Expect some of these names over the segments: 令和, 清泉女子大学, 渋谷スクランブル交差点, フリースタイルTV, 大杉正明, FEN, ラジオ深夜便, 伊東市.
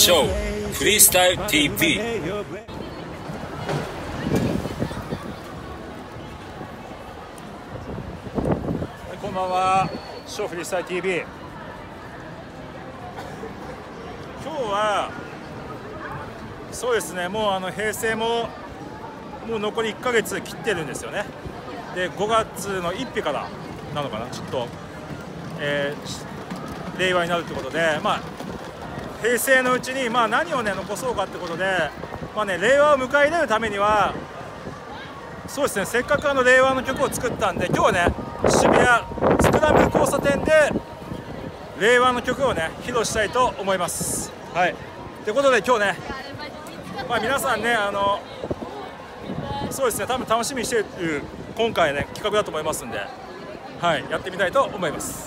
SHOW フリースタイルTV。こんばんは。SHOW フリースタイルTV。今日はそうですね。もう平成も残り1ヶ月切ってるんですよね。で、5月の1日からなのかな。ちょっと、令和になるということで、平成のうちに、何を、残そうかってことで、令和を迎え入れるためにはそうですね、せっかく令和の曲を作ったんで、今日は渋谷スクランブル交差点で令和の曲を披露したいと思います。はい、ということで今日皆さんそうですね、多分楽しみにしている今回企画だと思いますんで、はい、やってみたいと思います。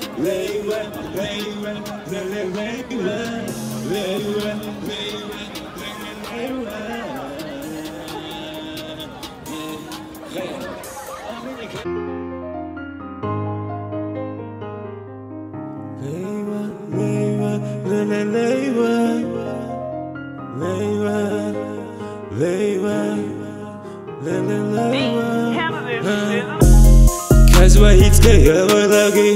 風はいつか和らぎ、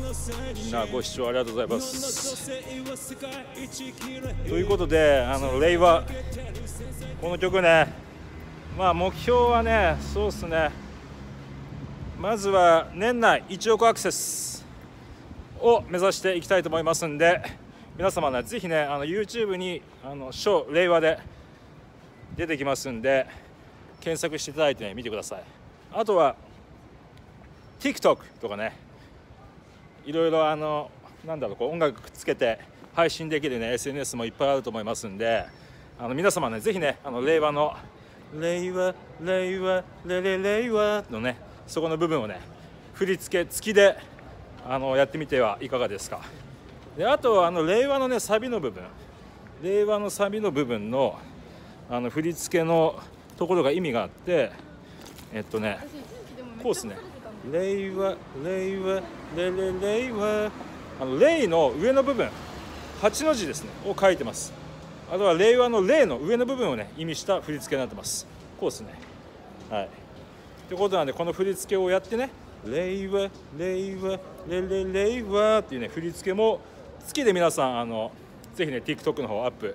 みんなご視聴ありがとうございます。ということで令和、この曲目標はそうっすね、まずは年内1億アクセスを目指していきたいと思いますんで、皆様ぜひYouTube にSHOW 令和で出てきますんで、検索していただいて見てください。あとは TikTok とかいろいろこう音楽くっつけて配信できるSNS もいっぱいあると思いますんで、皆様ぜひ令和の令和令和レレ令和のそこの部分を振り付け付きでやってみてはいかがですか。で、あと令和のサビの部分、令和のサビの部分の振り付けのところが意味があって、こうですね、令和令和レレ令和、令の上の部分8の字ですねを書いてます。あとは令和の令の上の部分を意味した振り付けになってます。こうですね。はい、ということなんで、この振り付けをやって令和令和レレ令和っていう振り付けも月で皆さんぜひTikTok の方アップ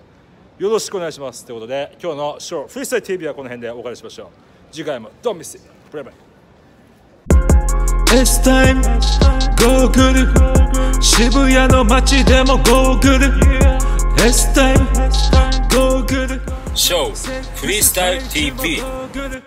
よろしくお願いします。ということで、今日のSHOW フリースタイル TV はこの辺でお別れしましょう。次回もドンミス。バイバイ。It's time go good、渋谷の街でも go good。It's time go good、SHOW フリースタイル TV。